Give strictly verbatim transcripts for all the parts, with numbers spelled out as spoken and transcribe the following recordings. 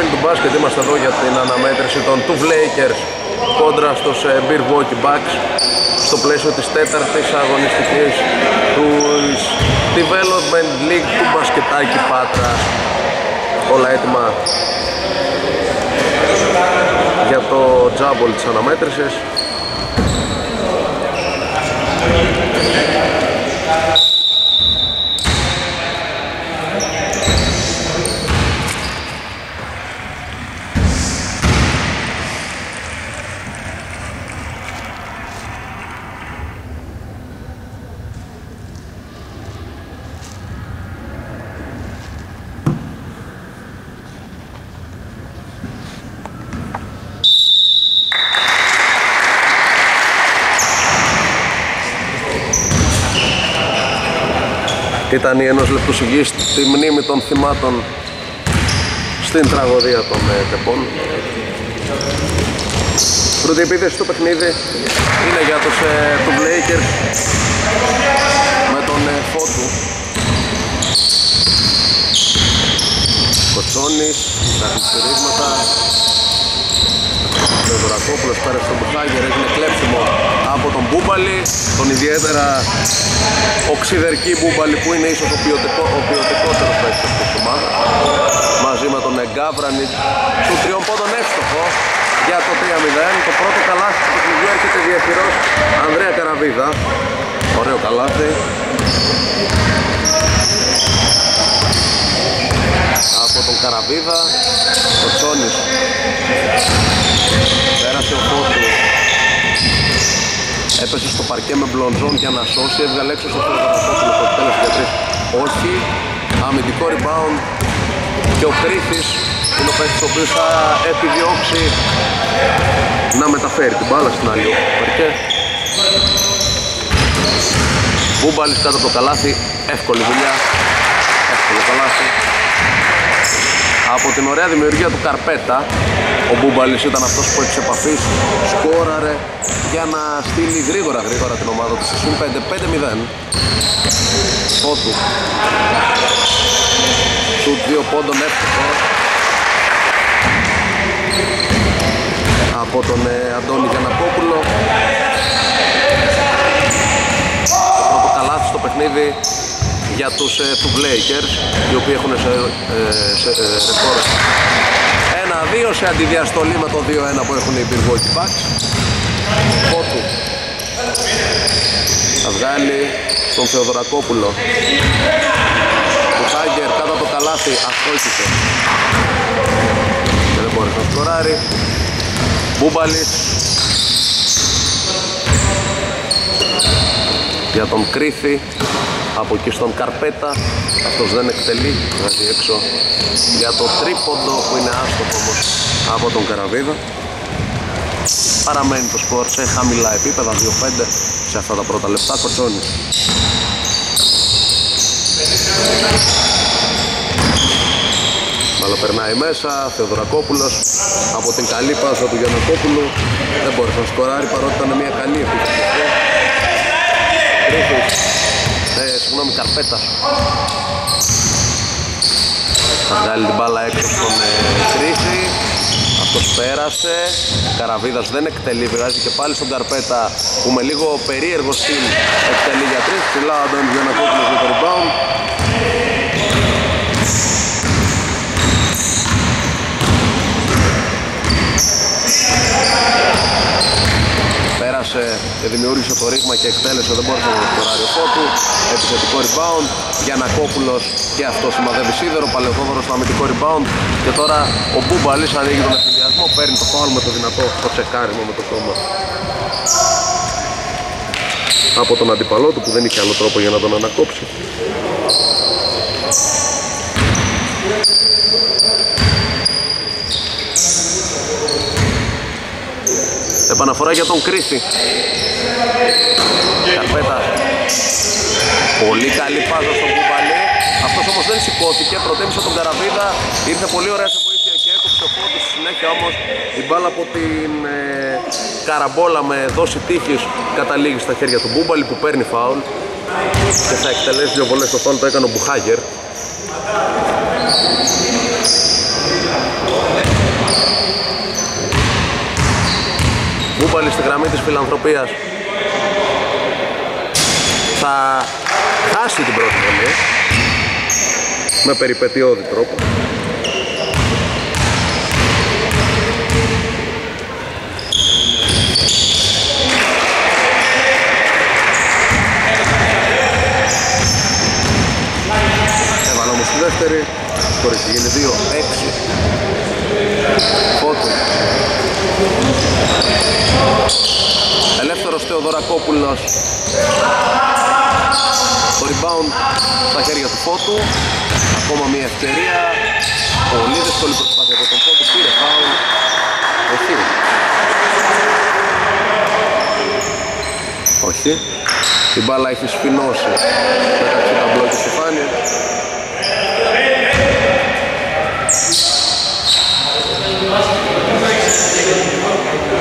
φίλοι του μπάσκετ, είμαστε εδώ για την αναμέτρηση των του Φλέικερς κόντρα στους Μπιρβόκι Μπακς στο πλαίσιο της τέταρτης αγωνιστικής του Development League του μπασκετάκι Πάτρα. Όλα έτοιμα για το τζάμπολ της αναμέτρησης. Ήταν η ενός λεπτού σιγή στη μνήμη των θυμάτων στην τραγωδία των τεπών. Πρώτη επίθεση στο παιχνίδι είναι για τους του Φλέικερς με τον Φώτου. Κοτσόνης, τα χτυπηρίσματα. Ο Δωρακόπουλος πέρασε τον Μπουχάγερ, έγινε κλέψιμο από τον Μπούμπαλη, τον ιδιαίτερα οξυδερκή Μπούμπαλη που είναι ίσως ο, ποιοτικό, ο ποιοτικότερος παίκτης της ομάδας, μαζί με τον Εγκάβρανιτ του τριών πόντων εύστοχο για το τρία μηδέν. Το πρώτο καλάθι του παιχνιδιού έρχεται διαχειρός Ανδρέα Καραβίδα, ωραίο καλάθι από τον Καραβίδα. Ο Τσόνης πέρασε, ο Φώτου έπεσε στο παρκέ με μπλονζόν για να σώσει, έβγαλε έξω στο Δρακόπουλο το τέλος για τρεις, όχι, αμυντικό rebound και ο Κρήτης είναι ο παίκτης ο οποίος θα επιδιώξει να μεταφέρει την μπάλα στην άλλη όχθη του παρκέ. Βούμπαλης κάτω από το καλάθι, εύκολη δουλειά, εύκολο καλάθι. Από την ωραία δημιουργία του Καρπέτα, ο Μπούμπαλης ήταν αυτός που έξω επαφής σκόραρε για να στείλει γρήγορα γρήγορα την ομάδα του Σουσούν πέντε πέντε μηδέν. Φώτου σου δύο πόντων εύκολο από τον ε, Αντώνη Γιαννακόπουλο. Το πρώτο καλάθι στο παιχνίδι για τους ε, του Blakers, οι οποίοι έχουν σε, ε, σε, ε, σε χώρα ένα δύο σε αντιδιαστολή με το δύο ένα που έχουν οι Milwaukee Bucks. Φώτου θα βγάλει τον Θεοδωρακόπουλο, ο Χάγκερ κάτω από το καλάθι, αστόχησε και δεν μπορεί να σκοράρει. Μπούμπαλης για τον Κρήθη, από εκεί στον Καρπέτα, αυτός δεν εκτελεί, βγάζει έξω για το τρίποντο που είναι άστοχο όμως από τον Καραβίδα. Παραμένει το σκορ σε χαμηλά επίπεδα, δύο πέντε σε αυτά τα πρώτα λεπτά. Κοτσόνης αλλά περνάει μέσα, Θεοδωρακόπουλος από την καλή πάσα του Γιαννακόπουλου δεν μπορεί να σκοράρει παρότι ήταν μια καλή επίπεδα. Ε, συγγνώμη, Καρπέτας θα βγάλει την μπάλα έξω στον ε, Κρήση. Αυτός πέρασε, Καραβίδας δεν εκτελεί, βγάζει και πάλι στον Καρπέτα που με λίγο περίεργο στυλ εκτελεί για τρεις, ψηλά ο Αντώνης Γιαννακόπουλος για το rebound. Και δημιούργησε το ρήγμα και εκτέλεσε, δεν μπορούσε να σκοράρει ο Φώτου. Επιθετικό rebound, Γιαννακόπουλος και αυτός σημαδεύει σίδερο, Παλαιοδόδωρος στο αμυντικό rebound και τώρα ο Μπούμπαλης ανοίγει τον ευθυνδιασμό, παίρνει το φάουλ με το δυνατό το τσεκάριμο με το σώμα από τον αντιπαλό του που δεν είχε άλλο τρόπο για να τον ανακόψει. Επαναφορά για τον Κρήτη. Καρπέτα. Πολύ καλή πάσα στον Μπουμπαλή. Αυτός όμως δεν σηκώθηκε, προτέμισε τον Καραβίδα. Ήρθε πολύ ωραία σε βοήθεια και έκοψε ο Φώτου. Στη συνέχεια όμως η μπάλα από την ε, καραμπόλα με δόση τύχης καταλήγει στα χέρια του Μπούμπαλη που παίρνει φάουλ και θα εκτελέσει δύο βολές στο φάουλ, το έκανε ο Μπουχάγερ. της φιλανθρωπίας θα χάσει την πρώτη βολή με περιπετειώδη τρόπο. Έβαλα όμως τη δεύτερη, χωρίς γίνει δύο έξι. Φώτου. Ελεύθερος Θεοδωρακόπουλος. Το rebound στα χέρια του Φώτου. Ακόμα μια ευκαιρία. Πολύ δύσκολη προσπάθεια από τον Φώτου. Πήρε foul. Όχι. Όχι. Η μπάλα έχει σπινώσει μεταξύ τα μπλοκ της επιφάνειας.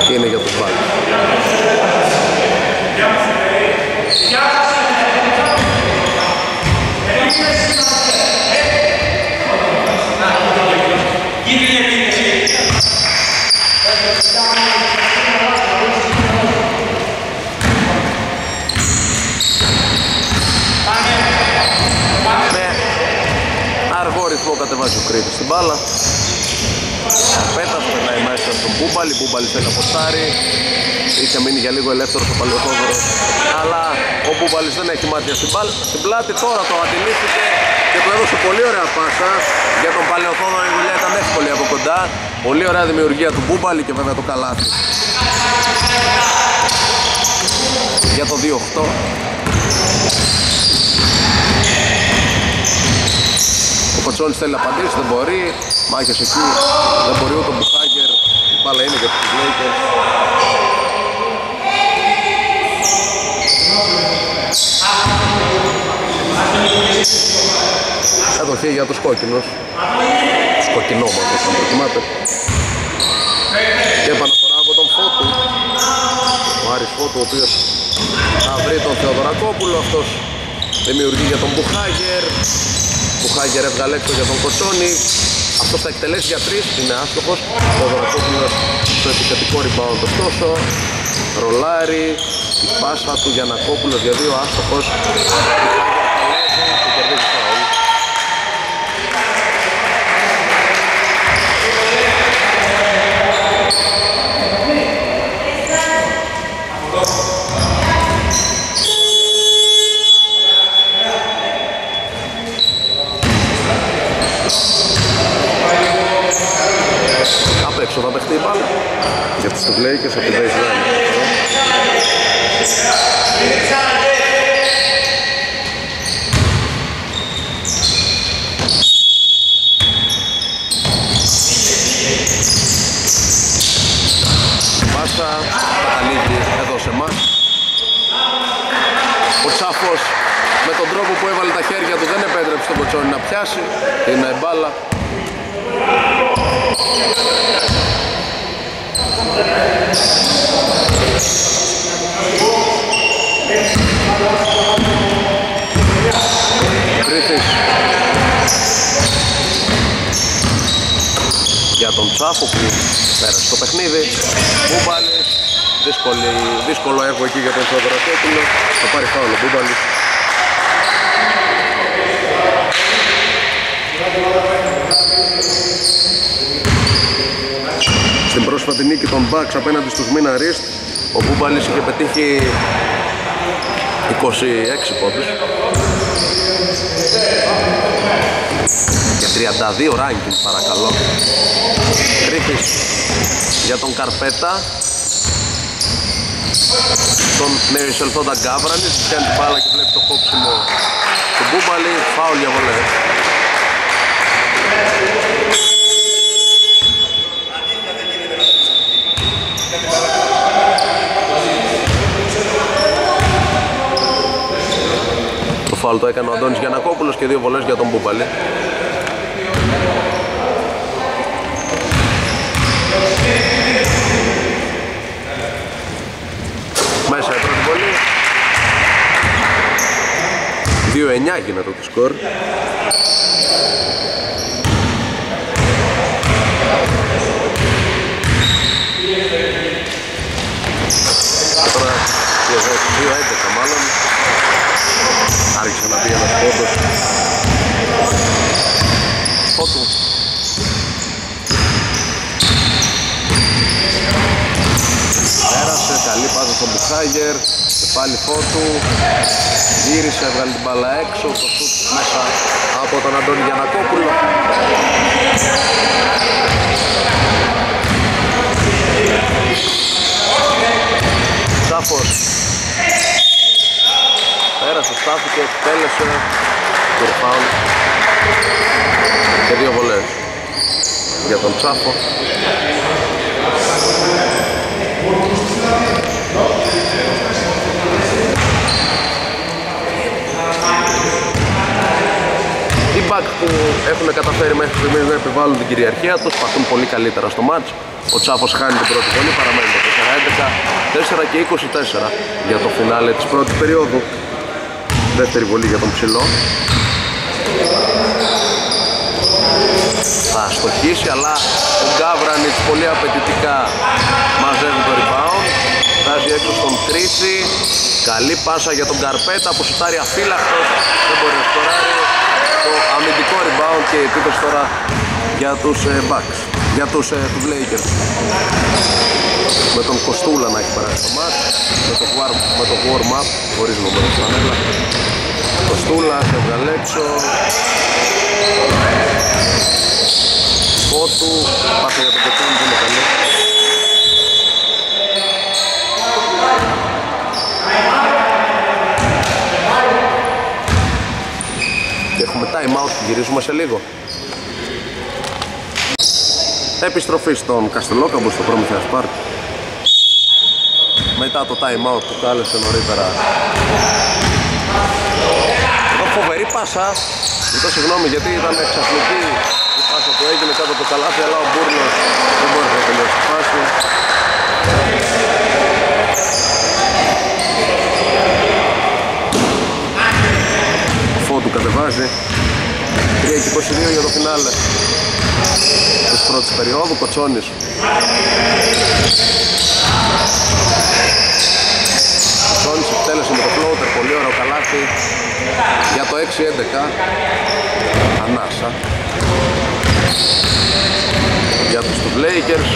Και είναι για τους Μπακς. Κατεβάζει ο Κρήτης την μπάλα. Πέτας περνάει μέσα στον Μπούμπαλη. Μπούμπαλη θέλει να ποστάρει. Είχε μείνει για λίγο ελεύθερος ο Παλαιοχόδωρος, αλλά ο Μπούμπαλης δεν έχει μάτια στην, μπάλ, στην πλάτη. Τώρα το αντιλήφθηκε και του έδωσε πολύ ωραία πάσα. Για τον Παλαιοχόδωρο η δουλειά ήταν εύκολη από κοντά. Πολύ ωραία δημιουργία του Μπούμπαλη και βέβαια το καλάθι για το δύο οκτώ. Ο Κοτσόνης θέλει να απαντήσει, δεν μπορεί. Μάχες εκεί, δεν μπορεί ούτε ο Μπουχάγκερ. Η μπάλα είναι για τους Λέικερς. Κατοχή για τους κόκκινους. Τους κοκκινόματος, αν το θυμάται. Και επαναφορά από τον Φώτου. Ο Άρης Φώτου, ο οποίος θα βρει τον Θεοδωρακόπουλο. Αυτός δημιουργεί για τον Μπουχάγκερ. Μπουχάγκερ έβγαλε έξω για τον Κοτσόνη. Αυτό θα εκτελέσει για τρεις, είναι άστοχος. Ο Δωρακόπουλος στο επιθετικό rebound ωστόσο. Ρολάρι, η πάσα του Γιαννακόπουλος για δύο, άστοχος. Και κερδίζει φάουλ. Απ' έξω θα παιχτεί η μπάλα για τους Lakers από την baseline. Πάσα καταλήγει εδώ σε εμάς. Ο Τσάφος με τον τρόπο που έβαλε τα χέρια του δεν επέτρεψε τον Κοτσόνη να πιάσει. Είναι η μπάλα. Κρήτης για τον Τσάφο που πέρασε το παιχνίδι. Μπούμπαλης, δύσκολο έργο εκεί για τον Θεοδωρακόπουλο. Θα πάρει φάουλο ο Μπούμπαλης. Στην πρόσφατη νίκη των Μπακς απέναντι στους Μίναρις, ο Μπούμπαλης είχε πετύχει είκοσι έξι πόντους και τριάντα δύο ranking, παρακαλώ. Κρήτης για τον Καρπέτα, τον νεοεισελθόντα Γκάβρανης, πιάνει την μπάλα και βλέπει το κόψιμο του Μπούμπαλη, φάουλ για βολέ. Το έκανε ο Αντώνης Γιαννακόπουλος και δύο βολές για τον Μπούμπαλη. Μέσα η πρώτη βολή. δύο εννιά γίνεται το σκορ. να μπει ένας πόντος. Φώτου. Πέρασε, καλή πάσα στον Μπουχάγερ. Και πάλι Φώτου. Γύρισε, έβγαλε την μπάλα έξω. Το σούτ μέσα από τον Αντώνη Γιανακόπουλο. Σάφος. Πέρασε, στάθηκε, εκτέλεσε του ριφάουλ και δύο βολές για τον Τσάφο. Οι Μπακς που έχουν καταφέρει μέχρι στιγμής να επιβάλλουν την κυριαρχία τους, παθούν πολύ καλύτερα στο μάτς. Ο Τσάφος χάνει την πρώτη βολή, παραμένει το τέσσερα έντεκα, τέσσερα και είκοσι τέσσερα για το φινάλε της πρώτης περίοδου. Δεύτερη βολή για τον ψηλό. Θα στοχίσει, αλλά ο Γκάβρανιτς πολύ απαιτητικά μαζεύει το rebound. Φτάζει έξω στον Τρίτσι. Καλή πάσα για τον Καρπέτα που σουτάρει αφύλακτος. Δεν μπορεί να σκοράρει. Το αμυντικό rebound και η επίθεση τώρα για τους ε, Bucks, για τους ε, του Lakers. Με τον Κοστούλα να έχει περάσει το match, με το warm, με το warm up, χωρίς να μπορεί να ανέλα. Κοστούλα, θα βγάλει έξω. Φώτου, πάσα για τον Κοστούλα, δεν είναι καλή. Και έχουμε time out, γυρίζουμε σε λίγο. Επιστροφή στον Καστελόκαμπο, στο Προμηθέα Σπάρτη. Μετά το time out που κάλεσε νωρίτερα. Εδώ φοβερή πάσα. Ζητώ συγγνώμη γιατί ήταν εξαφλική η πάσα που έγινε κάτω από το καλάθι, αλλά ο Μπούρλος δεν μπορούσε να τελειώσει τη φάση. Ο Φώτου κατεβάζει. τρία είκοσι δύο για το φινάλε της πρώτης περίοδου. Κοτσόνης Κοτσόνης εκτέλεσε με το floater, πολύ ωραίο καλάθι για το έξι έντεκα. Ανάσα για τους του Lakers.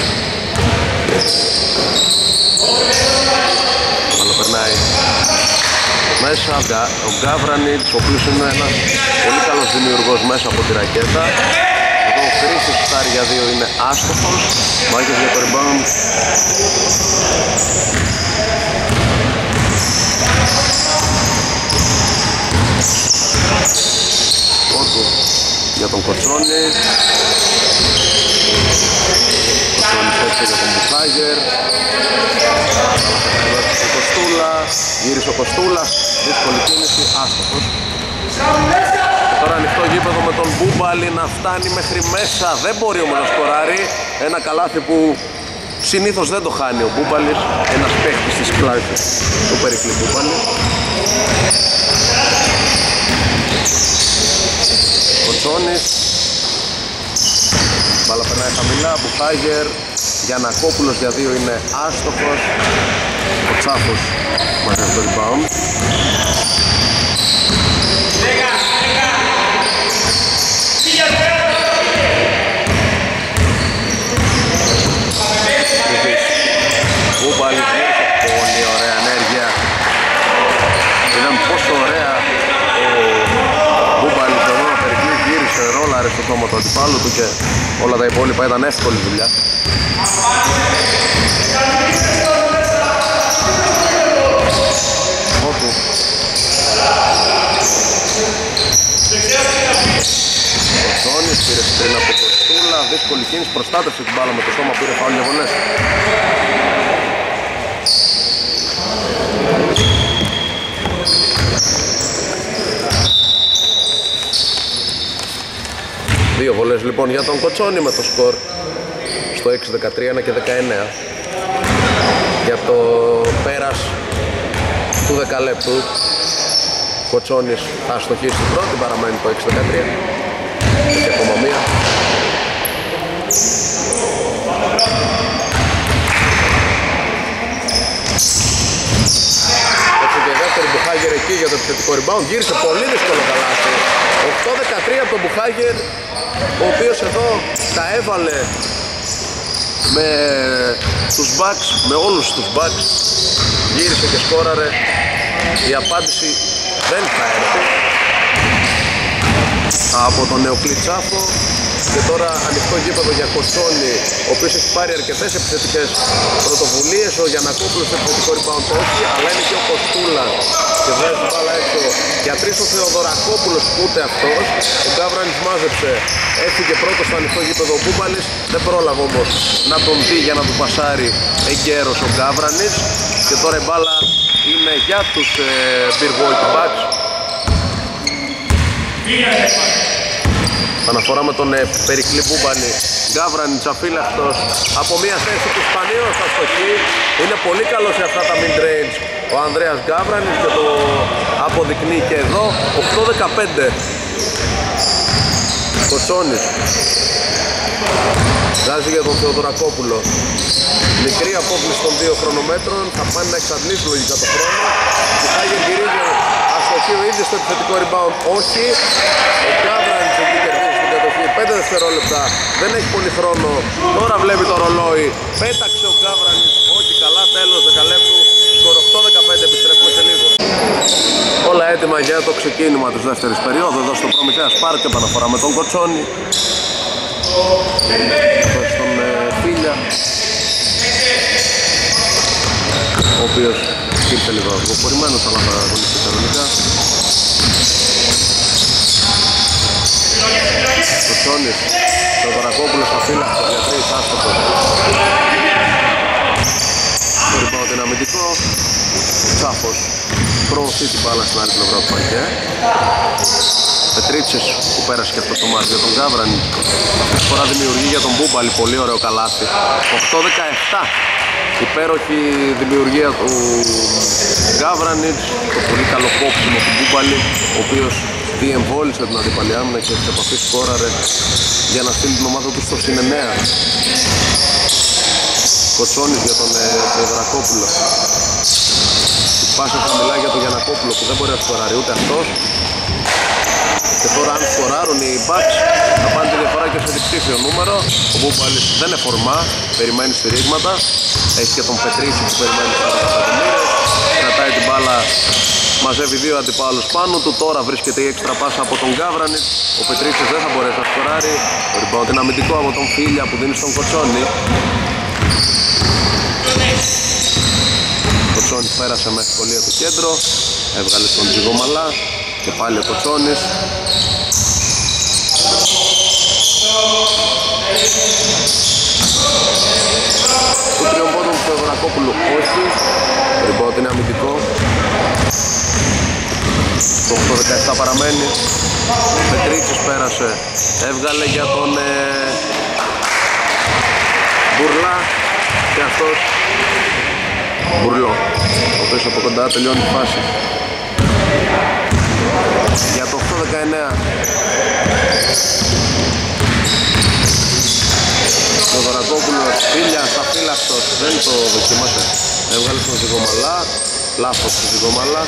Αλλά περνάει μέσα ο Γκάβρανιτς, ο οποίος είναι ένας πολύ καλός δημιουργός μέσα από τη ρακέτα. Εδώ ο Χρήστος στάρει για δύο, είναι άστοχος. Μάγκες για το rebound. Κόντου για τον Κοτσόνη. Κοτσόνης έτσι για τον Μπουχάγερ. Ο Κοστούλα, γύρισε ο Κοστούλας, δύσκολη κίνηση, άστοχος. Και τώρα ανοιχτό γήπεδο με τον Μπούμπαλη να φτάνει μέχρι μέσα, δεν μπορεί όμως να σκοράρει. Ένα καλάθι που συνήθως δεν το χάνει ο Μπούμπαλης, ένας παίχτης της κλάσης του Περικλή Μπούμπαλη. Κοτσόνης, μπάλα περνάει χαμηλά, Μπουχάγερ. Γιανακόπουλος για δύο είναι άστοχος. Ο Τσάφος μαζεύει το rebound. Μπούμπαλης, πολύ ωραία ενέργεια. Είδαμε πόσο ωραία ο Μπούμπαλης εδώ να περικλεί, γύρισε, ρόλαρε στο τόμο του αντιπάλου του και όλα τα υπόλοιπα ήταν εύκολη δουλειά. Φώτου. Κοτσόνης πήρε πριν από το Στούλα, δύσκολη κίνηση, προστάτευσε την μπάλα με το σώμα, πήρε φάουλ για βολές. Δύο βολές λοιπόν για τον Κοτσόνη με το σκορ στο έξι δεκατρία, ένα και δεκαεννέα για το πέρας του δεκαλέπτου. Κοτσόνης θα στοχίσει την πρώτη, παραμένει το έξι δεκατρία. Έχει ακόμα μία. Έχει και δεύτερη Μπουχάγερ εκεί για το επιθετικό rebound, γύρισε πολύ δύσκολα τον Μπουχάγερ, ο οποίος εδώ τα έβαλε με τους Bucks, με όλους τους Bucks, γύρισε και σκόραρε. Η απάντηση δεν θα έρθει από τον Νεοκλητσάφο και τώρα ανοιχτό γήπεδο για Κοτσόνη, ο οποίος έχει πάρει αρκετές επιθετικές πρωτοβουλίες. Ο Γιαννακόπουλος στο επιθετικό rebound το όχι, αλλά είναι και ο Κοστούλας και βγάζει την μπάλα έξω για τρεις. Ο Θεοδωρακόπουλος ούτε αυτός, ο Γκάβρανης μάζεψε, έφυγε πρώτος στο ανοιχτό γήπεδο ο Μπούμπαλης, δεν πρόλαβε όμως να τον δει για να του πασάρει εγκαίρος ο Γκάβρανης και τώρα η μπάλα είναι για τους ε, Μπιρβόκι Μπακς. Αναφορά με τον ε, Περικλή Μπούμπαλη, Γκάβρανιτς αφύλακτος από μια θέση του σπανίως αστοχή. Είναι πολύ καλός σε αυτά τα mid-range ο Ανδρέας Γκάβρανιτς και το αποδεικνύει και εδώ. Οκτώ δεκαπέντε Κοτσόνης βγάζει για τον Θεοδωρακόπουλο. Μικρή απόκληση των δύο χρονομέτρων, θα πάνε να εξαντλήσουν λογικά το χρόνο. Ο Χάγερ γυρίζει αστοχή ήδη στο επιθετικό rebound, όχι. Ο Γκάβρανιτς εκεί κερδίζει στην κατοχή, πέντε δευτερόλεπτα, δεν έχει πολύ χρόνο. Τώρα βλέπει το ρολόι, πέταξε ο Γκάβρανιτς, όχι καλά, τέλος δεκαλέπτου. Σκορ οκτώ δεκαπέντε, επιστρέφουμε σε λίγο. Όλα έτοιμα για το ξεκίνημα της δεύτερης περίοδου εδώ στο Προμηθέα Σπάρτη, επαναφορά με τον Κοτσόνη. Στον Φίλια, ο οποίος ήρθε λίγο αργοπορημένος, αλλά θα αγωνιστεί κανονικά. Ο Τσόνης, το Βαρακόπουλος αφύλακτο για τρεις, άστοχο. Το ριμπάουντ είναι αμυντικό. Τσάφος προωθεί την μπάλα στην άλλη πλευρά του παρκέ. Πετρίτσες που πέρασε και αυτό το μάτι για τον Γκάβρανη. Τώρα δημιουργεί για τον Μπούμπαλη, πολύ ωραίο καλάθι. οκτώ δεκαεπτά. Υπέροχη δημιουργία του Γκάβρανιτς, το πολύ καλό κόψιμο του Μπούμπαλη, ο οποίος διεμβόλησε την αντιπαλή άμυνα και της επαφής σκόραρε για να στείλει την ομάδα του στο συνενέα. Κοτσόνης για τον Θεοδωρακόπουλο. Η πάσα χαμηλά για τον Γιαννακόπουλο που δεν μπορεί να σκοράρει ούτε αυτός. Και τώρα αν σκοράρουν οι Bucks θα πάνε τη διαφορά και σε διψήφιο νούμερο. Ο Μπούμπαλης δεν εφορμά, περιμένει στηρίγματα. Έχει και τον Πετρίτσι που περιμένει στις κατατομήρες. Κρατάει την μπάλα, μαζεύει δύο αντιπάλους πάνω του. Τώρα βρίσκεται η έξτρα πάσα από τον Γκάβρανιτς. Ο Πετρίτσις δεν θα μπορέσει να σκοράρει. Ο ριμπάουντ είναι αμυντικό από τον Φίλια που δίνει στον Κοτσόνη. Ο Κοτσόνης πέρασε με ευκολία το κέντρο. Έβγαλε στον Τζιγομαλά. Και πάλι ο Κοτσόνης. Του τριομπόντου του Θεοδωρακόπουλου όχι. Το ριμπόντ είναι αμυντικό. Το οκτώ δεκαεπτά παραμένει. Πετρίτσης πέρασε. Έβγαλε για τον ε, Μπουρλά. Και αυτός Μπουρλό, ο οποίος από κοντά τελειώνει τη φάση. Για το οκτώ δεκαεννέα ο Δωρακόπουλος, Φίλιας αφύλακτος, δεν το δοκίμασε. Έβγαλε στον Ζυγομαλά, λάθος του Ζυγομαλά.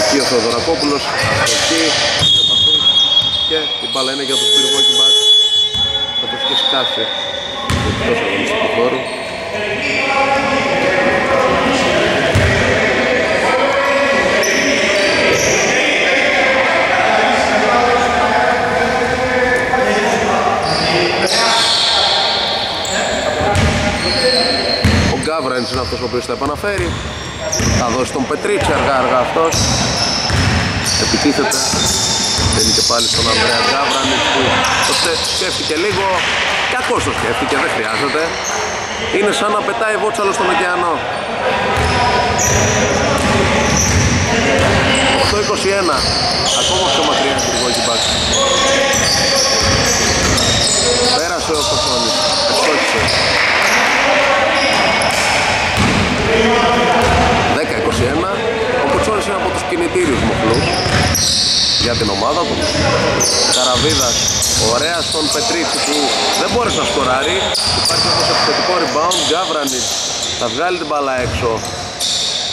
Εκεί ο Θεοδωρακόπουλος, αστοχή και η μπάλα είναι για τους Μπιρβόκι Μπακς. Θα τους και σκάσει εκτός αγωνιστικού χώρου. Ο Γκάβρανιτς είναι αυτός ο οποίος θα επαναφέρει. Θα δώσει τον Πετρίτσι αργά αργά αυτός. Επιτίθεται. Δίνει και πάλι στον Ανδρέα Γκάβρανιτς που το σκέφτηκε λίγο. Κακώς το σκέφτηκε, δεν χρειάζεται. Είναι σαν να πετάει βότσαλο στον ωκεανό. οκτώ είκοσι ένα. Ακόμα πιο μακριά του Μπιρβόκι Μπακς. Πέρασε ο Κοτσόνης. Εξόχισε. δέκα είκοσι ένα. Ο Κοτσόνης είναι από τους κινητήριους μοχλούς για την ομάδα του. Καραβίδας, ωραία στον Πετρίτσι που δεν μπόρεσε να σκοράρει. Υπάρχει όμως επιθετικό rebound. Γκάβρανιτς θα βγάλει την μπάλα έξω.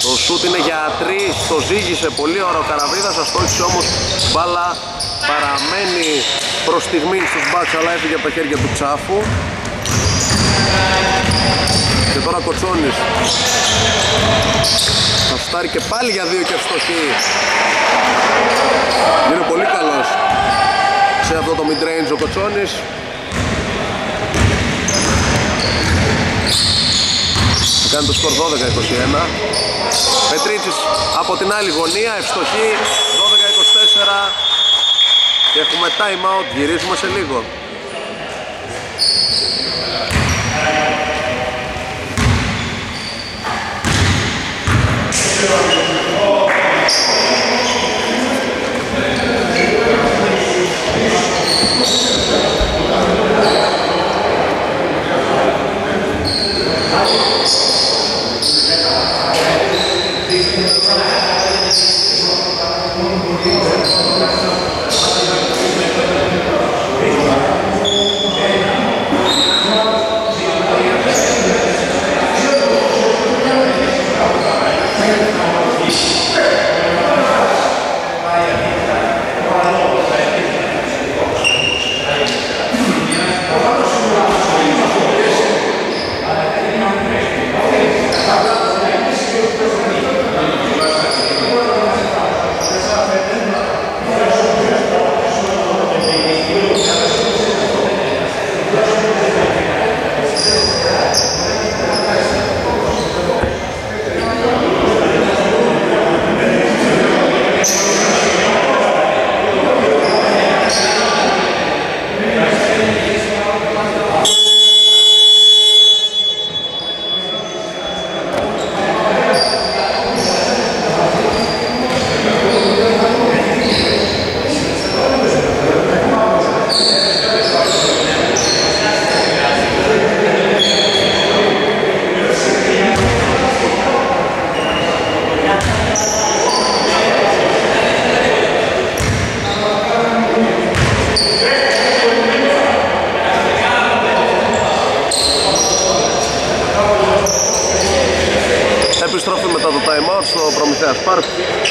Το σούτ είναι για τρεις, το ζήγησε πολύ ώρα ο Καραβίδας, αστόχησε όμως μπάλα παραμένει προς στιγμή στους Μπακς, αλλά έφυγε από τα χέρια του Τσάφου. Και τώρα Κοτσόνης θα φτάρει και πάλι για δύο και ευστοχή. Είναι πολύ καλός σε αυτό το mid-range ο Κοτσόνης. Κάνει το σκορ δώδεκα είκοσι ένα. Πετρίτσης από την άλλη γωνία, ευστοχή δώδεκα είκοσι τέσσερα. Και έχουμε time out, γυρίζουμε σε λίγο.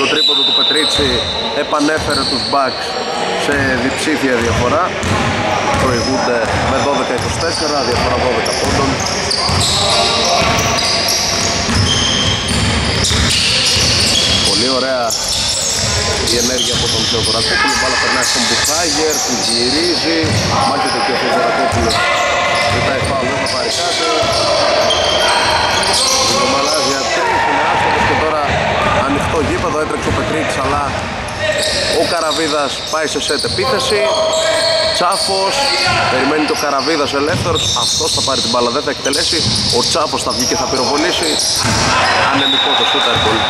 Το τρίποντο του Πετρίτσι επανέφερε τους Bucks σε διψήφια διαφορά. Προηγούνται με δώδεκα είκοσι τέσσερα, διαφορά δώδεκα πόντων. Πολύ ωραία η ενέργεια από τον Θεοδωρακόπουλο. Μπάλα περνάει στον Μπουχάγερ, που γυρίζει. Μάχεται και ο Θεοδωρακόπουλος. Ζητάει φάουλ, δεν θα πάρει κάτι. Ρωμαλάζια τρεις είναι άσχετος και τώρα ανοιχτό γήπεδο, έτρεξε ο Πετρίξ, αλλά ο Καραβίδας πάει σε σετ επίθεση. Τσάφος, περιμένει το Καραβίδας ελεύθερος, αυτός θα πάρει την μπάλα, δεν θα εκτελέσει. Ο Τσάφος θα βγει και θα πυροβολήσει. Ανεμικό το σούτ, πολύ.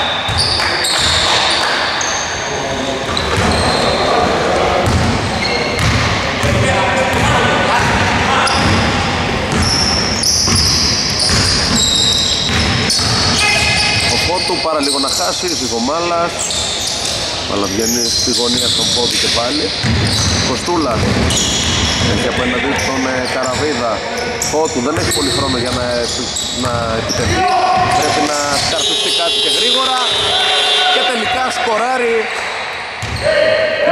Πάρα λίγο να χάσει, Ζυγομάλας, αλλά βγαίνει στη γωνία στον πόδι και πάλι. Κοστούλα έχει απέναντι τον ε, Καραβίδα. Φώτου δεν έχει πολύ χρόνο για να, να επιτεθεί. Πρέπει να σκαρφιστεί κάτι και γρήγορα. Και τελικά σκοράρει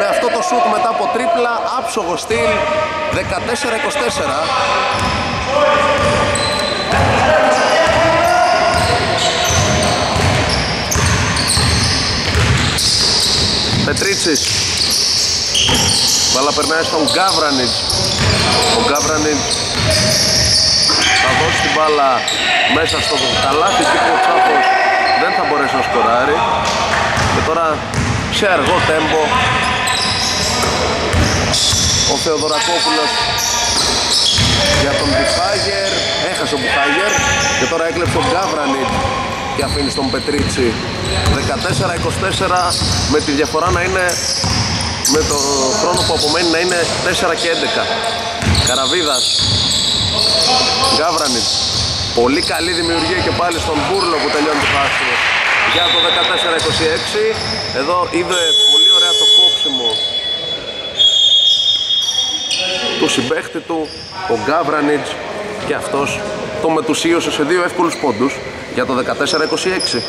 με αυτό το σούτ μετά από τρίπλα, άψογο στυλ, δεκατέσσερα είκοσι τέσσερα. Πετρίτσης, μπάλα περνάει στον Γκάβρανιτς. Ο Γκάβρανιτς θα δώσει την μπάλα μέσα στο καλάθι και ο Τσάφος δεν θα μπορέσει να σκοράρει. Και τώρα σε αργό τέμπο ο Θεοδωρακόπουλος για τον Μπουχάγερ, έχασε ο Μπουχάγερ και τώρα έκλεψε ο Γκάβρανιτς και αφήνει στον Πετρίτσι δεκατέσσερα είκοσι τέσσερα, με τη διαφορά να είναι, με το χρόνο που απομένει να είναι τέσσερα και έντεκα. Καραβίδας, Γκάβρανιτς, πολύ καλή δημιουργία και πάλι στον Μπούρλο που τελειώνει το φάσιο για το δεκατέσσερα είκοσι έξι. Εδώ είδε πολύ ωραία το κόψιμο του συμπαίχτη του, ο Γκάβρανιτς, και αυτός το μετουσίωσε σε δύο εύκολους πόντους για το δεκατέσσερα είκοσι έξι.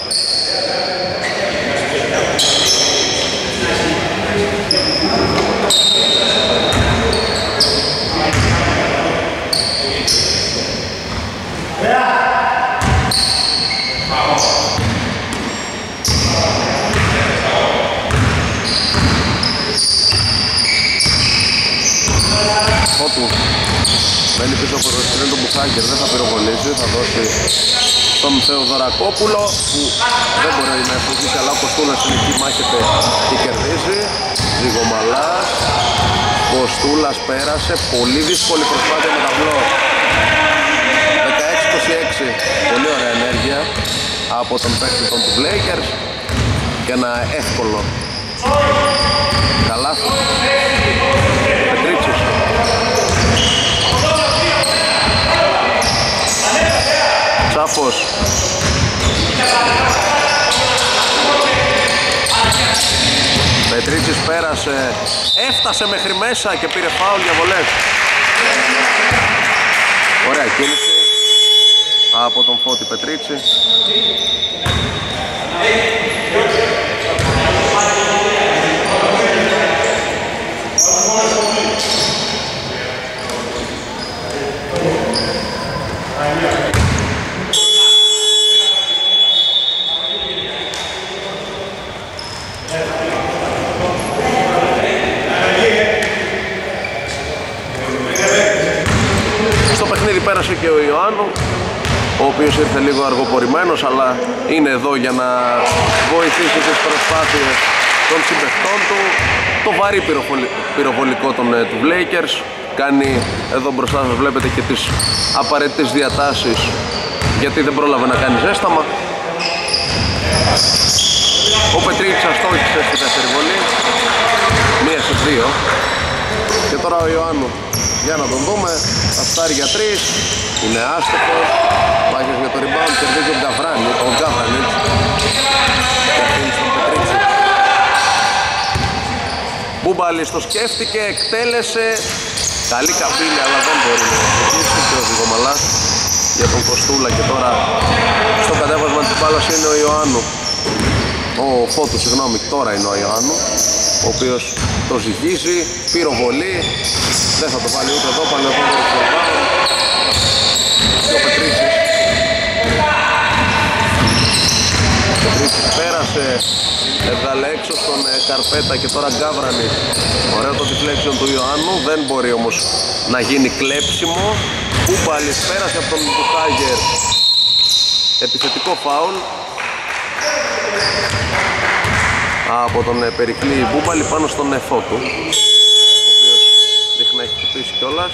Δεν θα πυροβολήσει, θα δώσει στον Θεοδωρακόπουλο που δεν μπορεί να εφηγήσει, αλλά όπως Κοστούλας στην εκεί μάχεται και κερδίζει. Ζυγομαλάς, Κοστούλας πέρασε, πολύ δύσκολη προσπάθεια με ταυλό. δεκαέξι είκοσι έξι, πολύ ωραία ενέργεια από τον παίκτη των του Φλέικερς και ένα εύκολο καλάθι. Πετρίτσης. Τσάφος. Πετρίτσης πέρασε, έφτασε μέχρι μέσα και πήρε φάουλ για βολές. Ωραία κίνηση από τον Φώτη Πετρίτση. Πέρασε και ο Ιωάννου, ο οποίος ήρθε λίγο αργοπορημένος, αλλά είναι εδώ για να βοηθήσει τις προσπάθειες των συμπαιχτών του. Το βαρύ πυροβολι... πυροβολικό των ε, του Βλέικερς κάνει εδώ μπροστά σας, βλέπετε, και τις απαραίτητες διατάσεις, γιατί δεν πρόλαβε να κάνει ζέσταμα. Ο Πετρίτσας αστόχησε στη δεύτερη βολή, μία στις δύο, και τώρα ο Ιωάννου. Για να τον δούμε, αστάρι για τρεις, είναι άστοχος, μάχες για το rebound, κερδίζει ο Γκαβράνιτ, ο Γκαβράνιτ και αφήνει στον Πετρίτσι. Μπούμπαλης το σκέφτηκε, εκτέλεσε, καλή καμπύλη, αλλά δεν μπορεί να κερδίσει και ο Ζυγομαλάς για τον Κοστούλα, και τώρα στο κατέβασμα της μπάλας είναι ο Ιωάννου, ο Φώτου, συγγνώμη, τώρα είναι ο Ιωάννου, ο οποίος το ζυγίζει, πυροβολεί. Δεν θα το βάλει ούτε εδώ, πάλι εδώ το φορμάω. Και ο Πετρίτσης. Ο Πετρίτσης πέρασε, έβγαλε έξω στον ε, Καρπέτα και τώρα Γκάβρανη. Ωραίο το deflection του Ιωάννου, δεν μπορεί όμως να γίνει κλέψιμο. Ούμπαλης πέρασε από τον Μπουχάγερ. Επιθετικό φάουλ από τον ε, Περικλή Μπούμπαλη πάνω στον εφό του. Να έχει χτυπήσει κιόλας.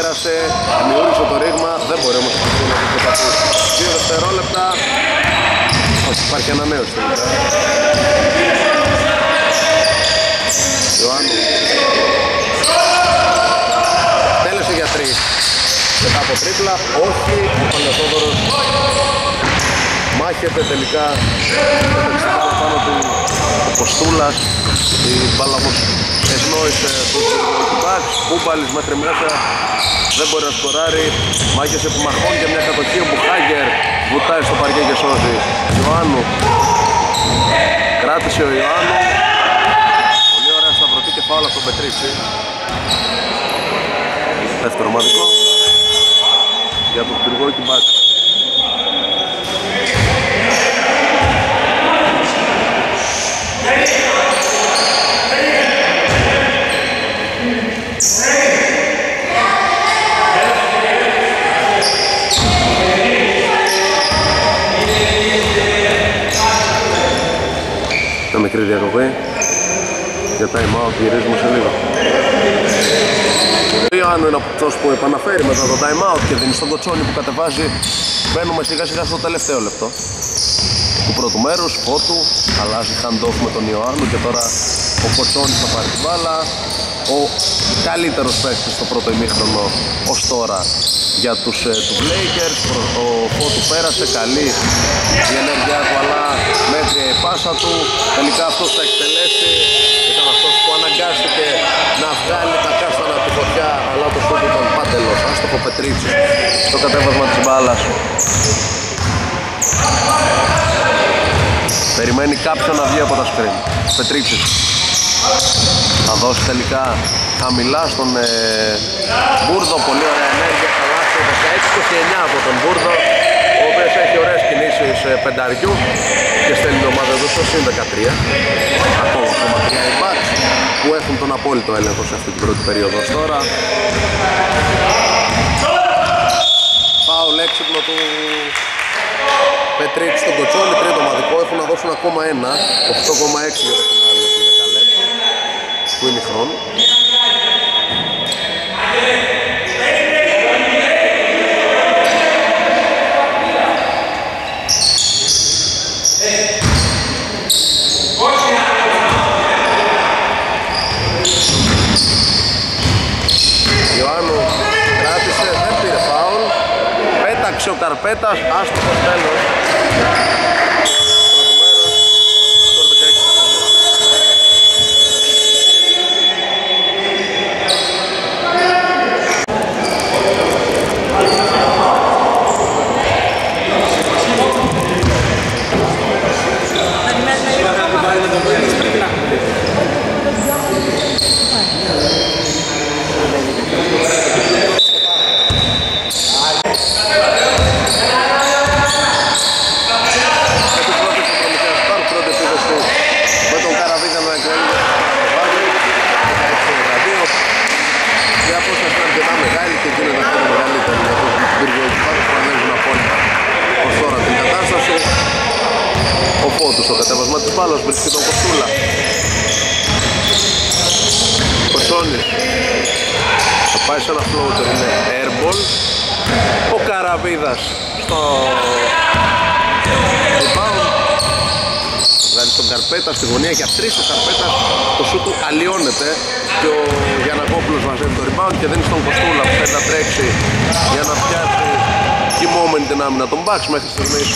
Πέρασε, δημιούργησε το ρήγμα, δεν μπορεί όμως να το κάνει. Δύο δευτερόλεπτα, όχι, υπάρχει ανανέωση. Ιωάννου. Τέλεσε για τρεις. Μετά από τρίπλα, όχι, ο Παλαιοτόδωρος μάχεται τελικά πάνω του Κοστούλας. Η μπάλα όμως ευνόησε του Μπιρβόκι Μπακς. Μπούμπαλης μέχρι μέσα, δεν μπορεί να σκοράρει. Μάχεσε που μαχών και μια κατοχή. Ο Μπουχάγερ βουτάει στο παρκέ και σώζει. Ιωάννου. Κράτησε ο Ιωάννου. Πολύ ωραία σταυρωτή και φάουλ από τον Πετρίτσι. Δεύτερο ομαδικό για τον Μπιρβόκι Μπακς. Μια μικρή διακοπή για time out, γυρίζουμε σε λίγο. Ο Ιωάννου είναι αυτός που επαναφέρει μετά το time out και δίνει στον Κοτσόνη που κατεβάζει. Μπαίνουμε σιγά σιγά στο τελευταίο λεπτό του πρώτου μέρους. Φώτου αλλάζει hand-off με τον Ιωάννου και τώρα ο Κοτσόνης θα πάρει την μπάλα. Ο καλύτερος παίκτης στο πρώτο ημίχρονο ως τώρα για τους Lakers. Ο Φώτου πέρασε, καλή η ενέργειά του αλλά μέτρια η πάσα του. Τελικά αυτός θα εκτελέσει. Ήταν αυτός που αναγκάστηκε να βγάλει τα κάστανα από τη φωτιά, αλλά το φώτο ήταν παντελώς άστοχο. Πετρίτσης στο κατέβασμα της μπάλας περιμένει κάποιον να βγει από τα screen. Πετρίτσης θα δώσει τελικά χαμηλά στον ε, Μπούρδο. Πολύ ωραία ενέργεια, θα αλλάξει το δεκαέξι είκοσι εννιά από τον Μπούρδο, ο οποίος έχει ωραίες κινήσεις ε, πενταριού και στέλνει την ομάδα εδώ στο συν δεκατρία. Ακόμα στο μακριά οι Bucks που έχουν τον απόλυτο έλεγχο σε αυτή την πρώτη περίοδο τώρα. Φάουλ έξυπνο του Πετρίτσι στον Κοτσόλη, τρίτο ομαδικό. Έχουν να δώσουν ακόμα ένα, οκτώ κόμμα έξι για το φινάλι του δεκαλέπτου του ημιχρόνου. Ιωάννου κράτησε, δεν πήρε φάουλ. Πέταξε ο Καρπέτας, άστοχος τέλος. Στο κατέβασμα της μπάλας βρίσκει τον Κοστούλα. Κοτσόνης θα πάει σε ένα floater, είναι airball. Ο Καραβίδας στο rebound. Βγάλει τον Καρπέτα στη γωνία για τρεις. Ο Καρπέτας το σου του αλλοιώνεται και ο Γιαννακόπουλος μαζεύει το rebound και δίνει στον Κοστούλα που θέλει να τρέξει για να πιάσει κοιμόμενη την άμυνα των Bucks μέχρι στιγμής.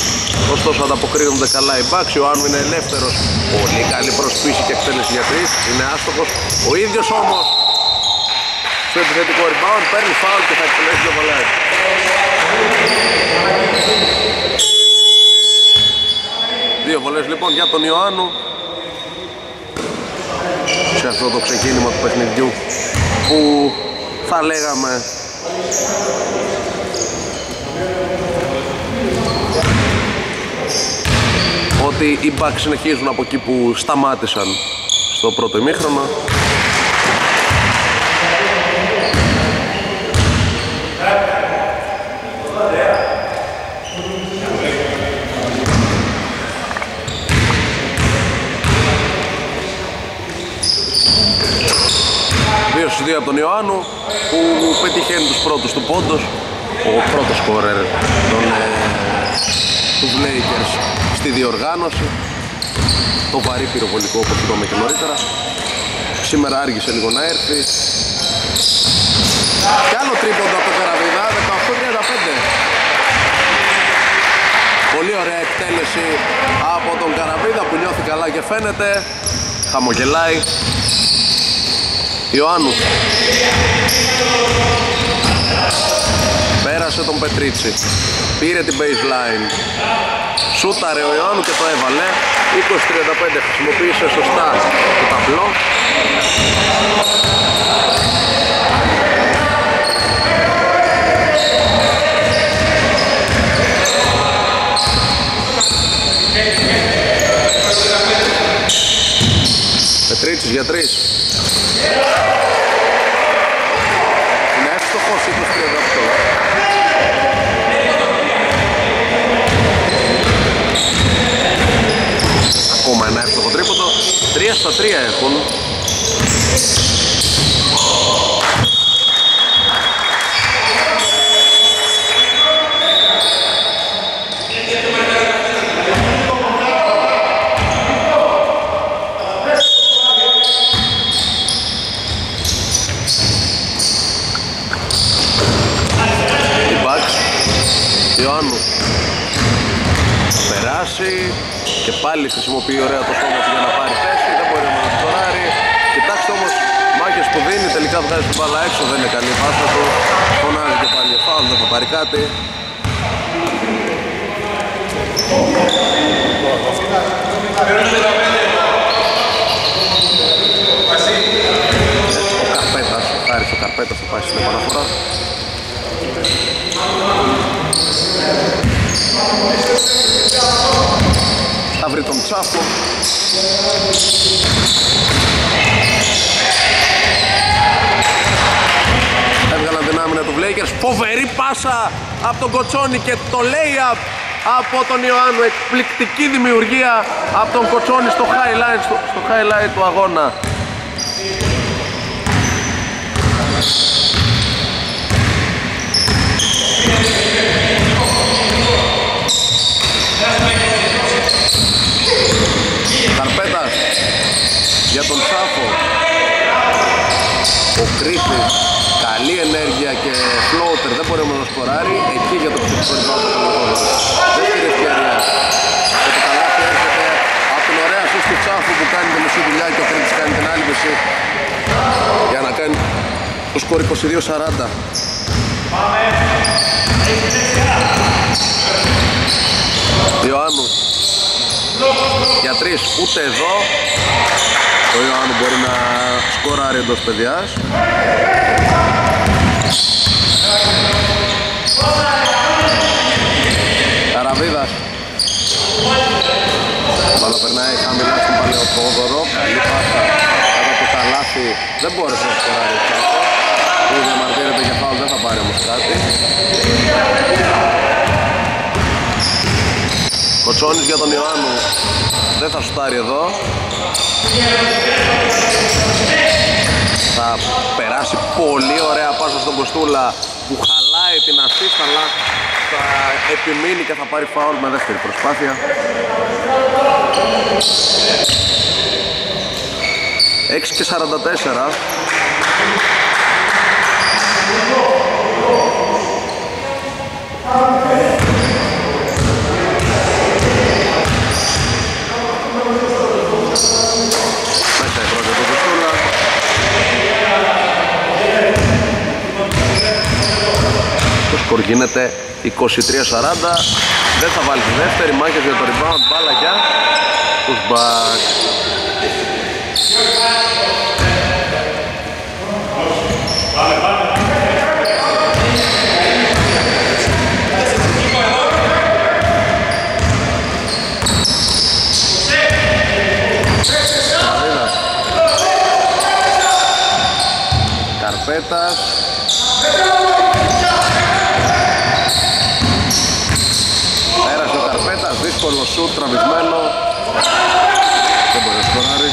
Ωστόσο ανταποκρίνονται καλά οι Bucks. Ο Άνου είναι ελεύθερος, πολύ καλή προσπίση και εκτέλεση για τρεις, είναι άστοχος. Ο ίδιος όμως στο επιθετικό rebound παίρνει φάουλ και θα εκτελέσει το βολέι. Δύο βολές λοιπόν για τον Ιωάννου σε αυτό το ξεκίνημα του παιχνιδιού που θα λέγαμε ότι οι Bucks συνεχίζουν από εκεί που σταμάτησαν στο πρώτο ημίχρονο. Δύο στους δύο από τον Ιωάννου που πετυχαίνει τους πρώτους του πόντος, ο πρώτος σκόρερ τον του Lakers στη διοργάνωση. Το βαρύ πυροβολικό όπως είπαμε και νωρίτερα σήμερα άργησε λίγο να έρθει. Κι άλλο τρίποντο από το Καραβίδα, δεκαοκτώ τριάντα πέντε. Πολύ ωραία εκτέλεση από τον Καραβίδα που νιώθει καλά και φαίνεται, χαμογελάει. Ιωάννου πέρασε τον Πετρίτσι, πήρε την baseline, σούταρε ο Ιωάννου και το έβαλε. Είκοσι τριάντα πέντε, χρησιμοποίησε σωστά το ταμπλό. Πετρίτσις για τρεις. Είναι εύστοχος, είκοσι τριάντα οκτώ. Ακόμα ένα εύστοχο τρίποντο, τρία στα τρία έχουν. επίθεση και πάλι χρησιμοποιεί ωραία το σώμα του για να πάρει θέση, δεν μπορεί να σκοράρει. Κοιτάξτε όμως, μάχες που δίνει, τελικά βγάζει την μπάλα έξω, δεν είναι καλή πάσα του, φωνάζει και πάλι φάουλ, δεν θα πάρει κάτι. Ο Καρπέτας, ο Χάρης ο Καρπέτας θα πάει στην επαναφορά. Θα βρει τον Τσάφο. Έβγαλαν την άμυνα του Φλέικερς. Φοβερή πάσα από τον Κοτσόνη και το lay-up από τον Ιωάννου. Εκπληκτική δημιουργία από τον Κοτσόνη στο highlight, στο, στο highlight του αγώνα. Καρπέτας για τον Τσάφο. Ο Κρήτης, καλή ενέργεια και floater, δεν μπορεί να σκοράρει. Εκεί για το ψηφοφορικό δεν πήρε ευκαιρία. Και το καλάθι έρχεται από την ωραία σου του Τσάφου που κάνει τη μισή δουλειά και ο Κρήτης κάνει την άλλη μισή για να κάνει το σκορ είκοσι δύο σαράντα. Ιωάννου για τρεις, ούτε εδώ ο Ιωάννου μπορεί να σκοράρει εντός παιδιάς. Καραβίδας μάλλον περνάει χαμηλά στον Παλαιοπόδωρο, καλή πάσα κατά το καλάθι, δεν μπόρεσε να σκοράρει κάτι. Ήδη αμαρτύρεται για φάουλ, δεν θα πάρει όμως κάτι. Κοτσόνης για τον Ιωάννου, δεν θα σουτάρει εδώ. Θα περάσει πολύ ωραία πάσα στον Κοστούλα που χαλάει την ασίστ, αλλά θα επιμείνει και θα πάρει φάουλ με δεύτερη προσπάθεια. έξι και σαράντα τέσσερα. Σκορ γίνεται είκοσι τρία σαράντα. Δεν θα βάλει τη δεύτερη. Μάχες για το rebound. Μπάλα για τους Μπακς. Καρπέτας. Δύσκολο σουτ, τραβηγμένο. Δεν μπορεί να σκοράρει.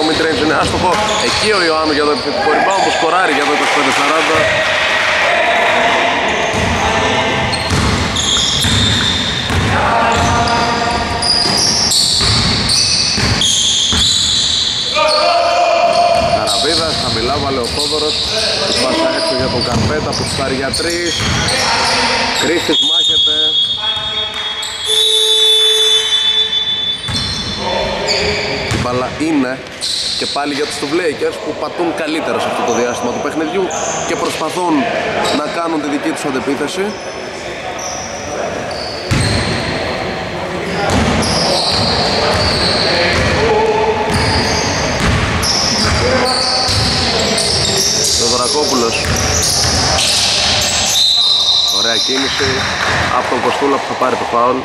Το mid-range είναι άστοχο. Εκεί ο Ιωάννου για το επιθετικό rebound που σκοράρει για το είκοσι πέντε σαράντα. Καραβίδας, χαμηλά βάλε ο Θόδωρος. Τους πάσα έξω για τον Καρπέτα που στάρει για τρεις. Κρίστης μάχεται. αλλά είναι και πάλι για τους Φλέικερς που πατούν καλύτερα σε αυτό το διάστημα του παιχνιδιού και προσπαθούν να κάνουν τη δική τους αντεπίθεση. Θεοδωρακόπουλος. Ωραία κίνηση από τον Κοστούλα που θα πάρει το φάουλ.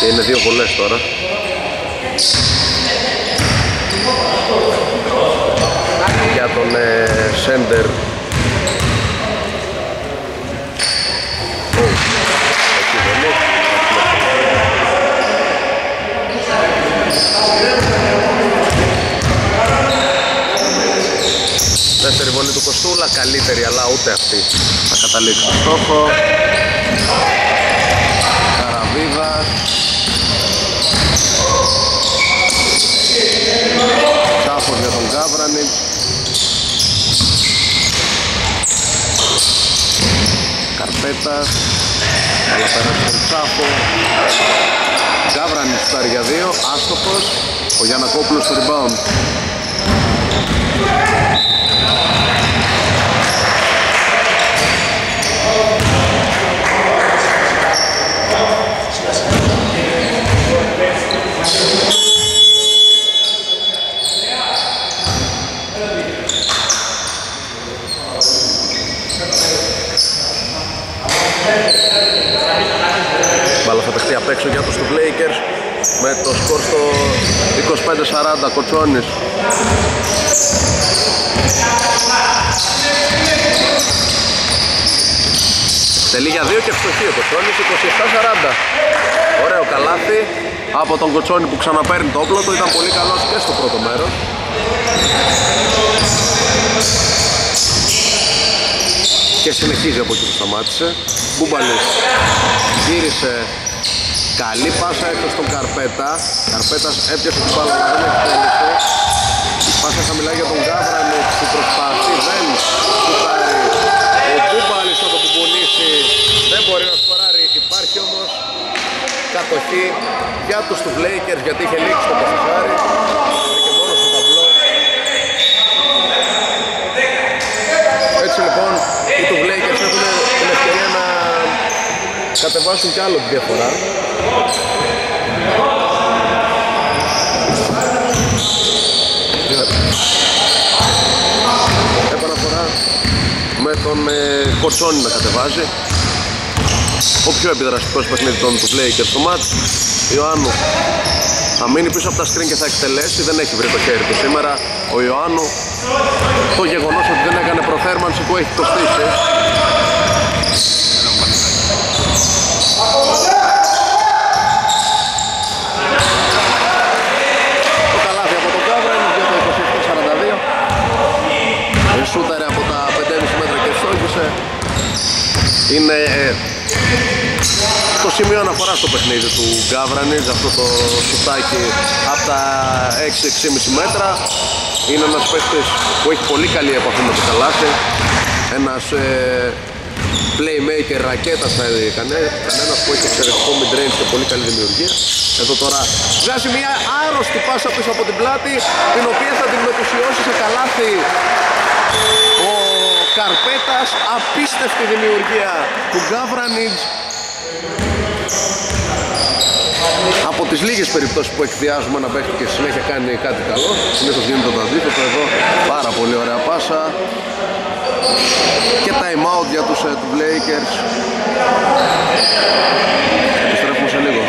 Και είναι δύο βολές τώρα. Για τον ε, Σέντερ. Δεύτερη βολή του Κοστούλα, καλύτερη, αλλά ούτε αυτή θα καταλήξει στο στόχο. Καραβίδα. Κάφος για τον Κάβρανη. Καρπέτας. Αλλά πέρασε τον Τσάπο. Κάβρανη στάρει για δύο, άστοχος. Ο Γιαννακόπουλος στο rebound. Έξω για τους Lakers με το σκορ στο είκοσι πέντε σαράντα. Κοτσόνης τελεί για δύο και φτωχή ο Κοτσόνης, είκοσι επτά σαράντα. Ωραίο καλάθι από τον Κοτσόνη που ξαναπαίρνει το όπλο του, ήταν πολύ καλός και στο πρώτο μέρος. Και συνεχίζει από εκεί που σταμάτησε. Μπούμπαλης γύρισε. Καλή πάσα έξω στον Καρπέτα. Καρπέτας έπιασε την μπάλα, δεν εκτέλεσε. Πάσα χαμηλά για τον Κάβρανη που προσπαθεί, δεν σκουτάρει. Ο Μπούμπαλης θα το κουμπονίσει, δεν μπορεί να σκοράρει. Υπάρχει όμως κατοχή για τους του Lakers γιατί είχε λήξει το πασχάρι. Και μόνο στο ταμπλό. Έτσι λοιπόν οι του Lakers έχουν την ευκαιρία να κατεβάσουν κι άλλο τη διαφορά. Επαναφορά με τον ε, Κοτσόνη να κατεβάζει. Ο πιο επιδραστικός παιχνιδιτών του Lakers στο μάτς. Ιωάννου θα μείνει πίσω από τα screen και θα εκτελέσει. Δεν έχει βρει το χέρι του σήμερα ο Ιωάννου. Το γεγονός ότι δεν έκανε προθέρμανση που έχει κοστίσει. Το καλάθι από τον Κάβραν για το είκοσι επτά σαράντα δύο. Σούταρε από τα πέντε κόμμα πέντε μέτρα και στόχισε. Είναι ε, το σημείο αναφορά στο παιχνίδι του Κάβραν. Αυτό το σουτάκι από τα έξι έξι κόμμα πέντε μέτρα. Είναι ένας παίκτης που έχει πολύ καλή επαφή με το καλάθι. Ένας ε, playmaker ρακέτα θα έκανε, κανένας που έχει εξαιρετικό mid-range και πολύ καλή δημιουργία. Εδώ τώρα βγάζει μια άρρωστη πάσα πίσω από την πλάτη, την οποία θα την μετουσιώσει σε καλάθι ο Καρπέτας. Απίστευτη δημιουργία του Γκάβρανιτς. Από τις λίγες περιπτώσεις που εκδιάζουμε να παίχνει και συνέχεια κάνει κάτι καλό, συνήθως γίνεται το αντίθετο. Εδώ πάρα πολύ ωραία πάσα και time out για τους uh, Lakers. Επιστρέφουμε σε λίγο.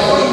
Gracias.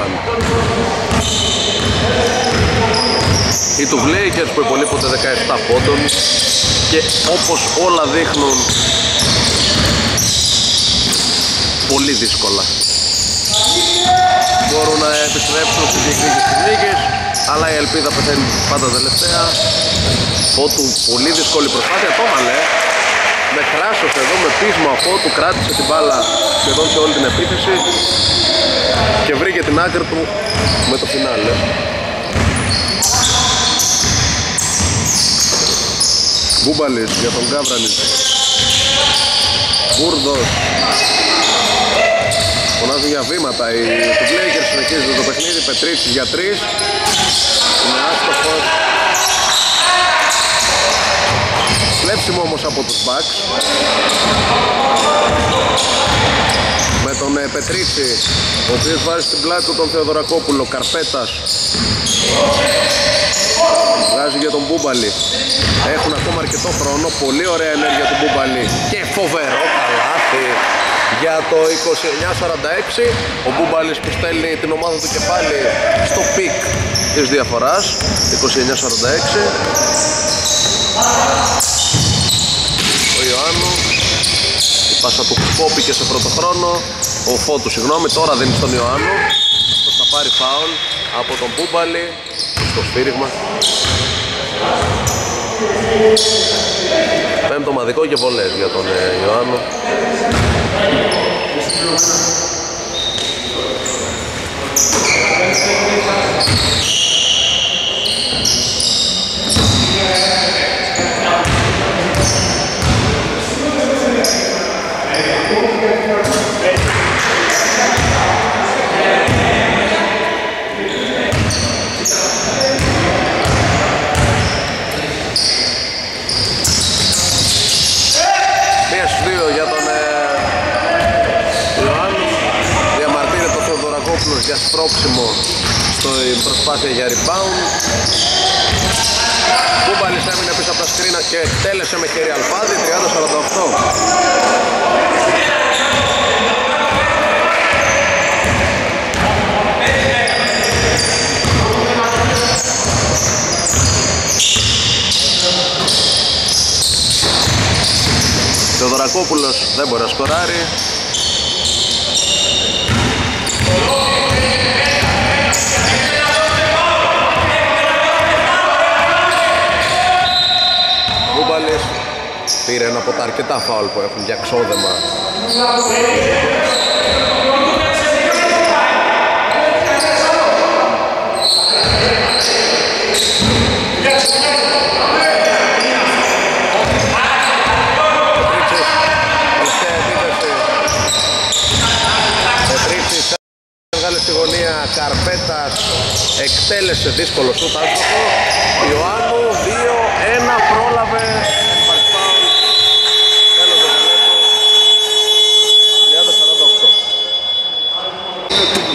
Μάρτσαν ή του Φλέικερς που υπολείπονται δεκαεπτά πόντων και όπως όλα δείχνουν πολύ δύσκολα μπορούν να επιστρέψουν στις διεκδίκες νίκες, αλλά η ελπίδα πεθαίνει πάντα τελευταία. Φώτου πολύ δύσκολη προσπάθεια, το έβαλε με κράσος εδώ, με πείσμα. Φώτου κράτησε την μπάλα σχεδόν σε όλη την επίθεση και βρήκε την άκρη του με το φινάλε. Μπούμπαλης για τον Γκάβρανης, Μπούρδος φωνάζει για βήματα, οι Lakers συνεχίζουν το παιχνίδι, Πετρίτσι για τρεις, είναι άστοχος. Κλέψιμο όμως από τους Bucks, με τον Πετρίτσι ο οποίος βάζει στην πλάτη του τον Θεοδωρακόπουλο. Καρπέτας βγάζει για τον Μπούμπαλη, έχουν ακόμα αρκετό χρόνο, πολύ ωραία ενέργεια του Μπούμπαλη και φοβερό καλάθι για το είκοσι εννιά σαράντα έξι. Ο Μπούμπαλης που στέλνει την ομάδα του και πάλι στο πικ της διαφοράς, είκοσι εννιά σαράντα έξι. Ο Ιωάννου, η πάσα του κόπηκε σε πρώτο χρόνο, ο Φώτου συγγνώμη, τώρα δίνει στον Ιωάννου, αυτός θα πάρει φάουλ από τον Μπούμπαλη στο σφύριγμα. Πέμπτο μαδικό και βολές για τον ε, Ιωάννου. Για σπρώξιμο στην προσπάθεια για rebound. Μπούμπαλης έμεινε πίσω από τα σκρίνα και τέλεσε με χέρι αλφάδι, τριάντα σαράντα οκτώ. Θεοδωρακόπουλος δεν μπορεί να σκοράρει. Πήρε ένα από τα αρκετά φάουλ που έχουν για ξόδεμα. Πετρίτσις έβγαλε στη γωνία, Καρπέτας εκτέλεσε δύσκολο σούτ, άστοχο. Ιωάννου δύο ένα, πρόλαβε.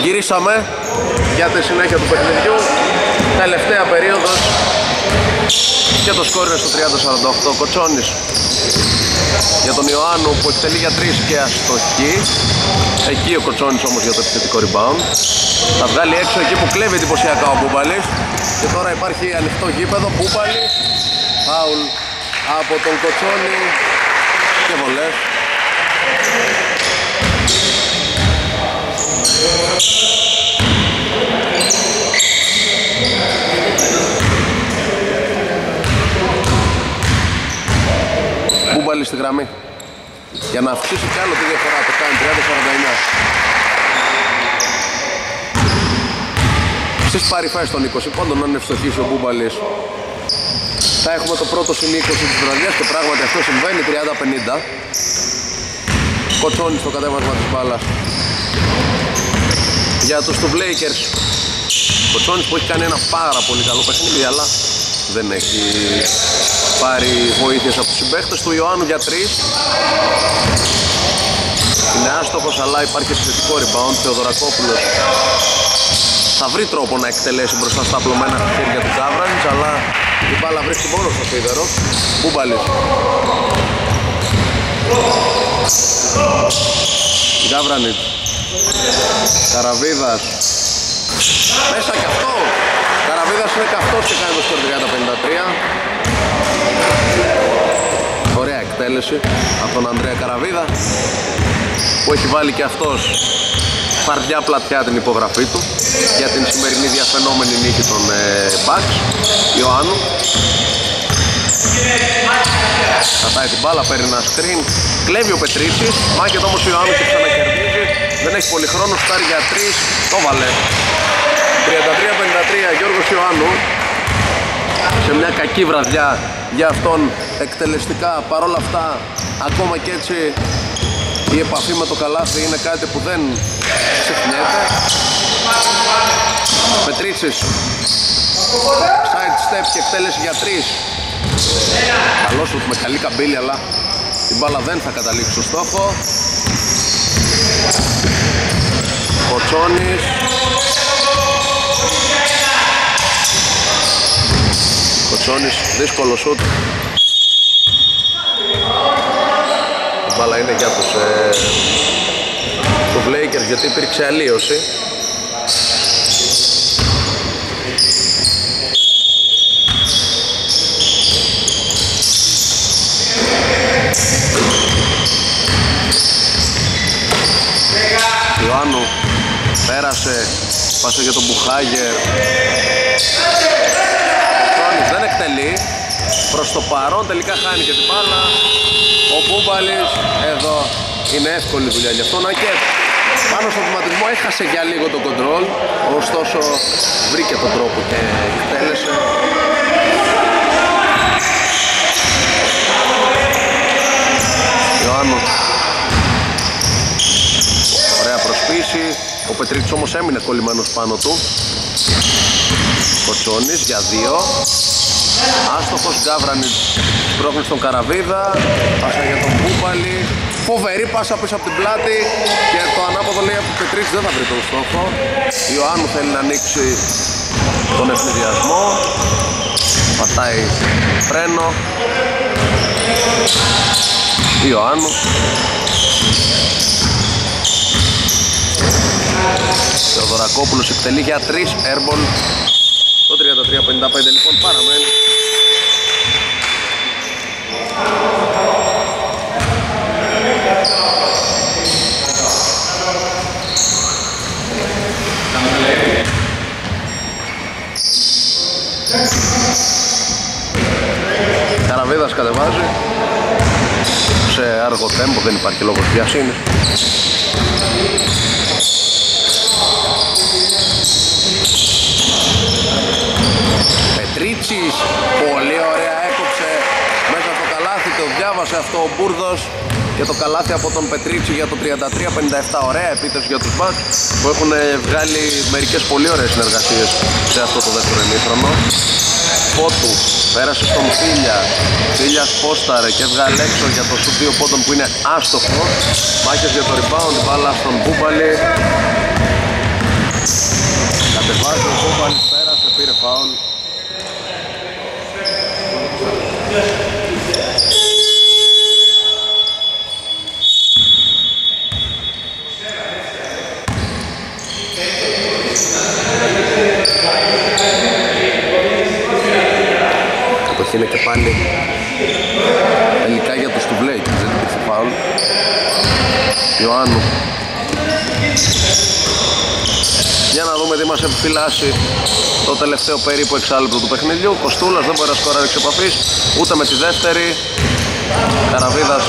Γυρίσαμε για τη συνέχεια του παιχνιδιού, τελευταία περίοδος και το σκόρ είναι στο τριάντα σαράντα οκτώ. Κοτσόνης για τον Ιωάννου που εκτελεί για τρεις και αστοχή. Εκεί ο Κοτσόνης όμως για το επιθετικό rebound θα βγάλει έξω, εκεί που κλέβει εντυπωσιακά ο Μπούμπαλης και τώρα υπάρχει ανοιχτό γήπεδο. Μπούμπαλης, φάουλ από τον Κοτσόνη και βολές. Μπούμπαλης στη γραμμή για να αυξήσει κι άλλο τη διαφορά, το κάνει τριάντα σαράντα εννιά. Στις παρυφές των είκοσι πόντων, αν ευστοχίσει ο Μπούμπαλης θα έχουμε το πρώτο συν είκοσι της βραδιάς και πράγματι αυτό συμβαίνει, τριάντα πενήντα. Κοτσόνι στο κατέβασμα της μπάλας για τους του Lakers. Ο Τσόνης που έχει κάνει ένα πάρα πολύ καλό παιχνίδι, αλλά δεν έχει πάρει βοήθειες από τους συμπαίκτες του. Ιωάννου για τρεις, είναι άστοχος, αλλά υπάρχει επιθετικό rebound. Θεοδωρακόπουλος θα βρει τρόπο να εκτελέσει μπροστά στα απλωμένα χέρια του Τζάβρανιτς, αλλά η μπάλα βρίσκει μόνο στο φίδερο. Μπούμπαλης, Τζάβρανιτς, Καραβίδας, Μέσα κι αυτό. Καραβίδας είναι καυτός και κάνει το σκορ τριάντα πενήντα τρία. Ωραία εκτέλεση από τον Ανδρέα Καραβίδα, που έχει βάλει και αυτός φαρδιά πλατιά την υπογραφή του για την σημερινή διαφαινόμενη νίκη των ε, Μπακς. Ιωάννου κατάει την μπάλα, παίρνει ένα screen, κλέβει ο Πετρίτσης, μάχεται όμως ο Ιωάννου και ξανακερδίζει, δεν έχει πολύ χρόνο, φτάρει για τρεις, το βάλε. τριάντα τρία πενήντα τρία, Γιώργος Ιωάννου, σε μια κακή βραδιά για αυτόν εκτελεστικά, παρόλα αυτά ακόμα και έτσι η επαφή με το καλάθι είναι κάτι που δεν ξεχνιέται. Πετρίτσης, side step και εκτέλεση για τρεις. Καλός σου με καλή καμπύλη, αλλά η μπάλα δεν θα καταλήξει στο στόχο. Ο Τσόνης Ο Τσόνης, δύσκολο σουτ. Η μπάλα είναι για τους ε, του Φλέικερς, γιατί υπήρξε αλλίωση. Ιωάννου πέρασε, πάσε για τον Μπουχάγερ. Ο Τσόνης δεν εκτελεί. Προς το παρόν τελικά χάνει και την μπάλα. Ο Μπούμπαλης, εδώ είναι εύκολη δουλειά για αυτόν. Και πάνω στον βηματισμό έχασε για λίγο το κοντρόλ, ωστόσο βρήκε τον τρόπο και εκτέλεσε. Ιωάννου, ωραία προσπίση. Ο Πετρίτσης όμως έμεινε κολλημένος πάνω του. Ο Τσόνης για δύο. Άστοχος, Γκάβρανης πρόχνει στον Καραβίδα. Πάσα για τον Μπούμπαλη. Φοβερή πάσα πίσω από την πλάτη. Και το ανάποδο λέει από τον Πετρίτσης δεν θα βρει τον στόχο. Ιωάννου θέλει να ανοίξει τον ευνηδιασμό. Πατάει φρένο. Ιωάννου Θεοδωρακόπουλος εκτελεί για τρεις, Airball. Το τριάντα τρία πενήντα πέντε λοιπόν παραμένει. Καραβίδας κατεβάζει σε αργό τέμπο, δεν υπάρχει λόγος βιασύνης. Πετρίτσης, πολύ ωραία, έκοψε μέσα το καλάθι, το διάβασε αυτό ο Μπούρδος και το καλάθι από τον Πετρίτσι για το τριάντα τρία πενήντα επτά. Ωραία επίθεση για τους Μπακς, που έχουν βγάλει μερικές πολύ ωραίες συνεργασίες σε αυτό το δεύτερο ημίχρονο. Πότου πέρασε στον Φίλια, Φίλιας πόσταρε και έβγαλε έξω για το σουτ δύο πόντων που είναι άστοχο. Μάχες για το rebound, μπάλα στον Μπούμπαλη. Κατεβάζει ο Μπούμπαλης, πέρασε, πήρε φάουλ. Κατοχή είναι και πάλι τελικά για το στουβλέκι, δεν υπήρχε φάουλ. Ιωάννου, για να δούμε τι μας επιφυλάσσει το τελευταίο περίπου εξάλεπτο του παιχνιδιού. Κοστούλας δεν μπορεί να σκοράρει εξ επαφής, ούτε με τη δεύτερη. Καραβίδας